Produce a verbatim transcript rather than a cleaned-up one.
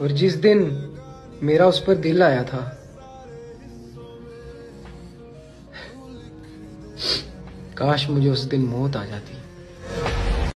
और जिस दिन मेरा उस पर दिल आया था, काश मुझे उस दिन मौत आ जाती।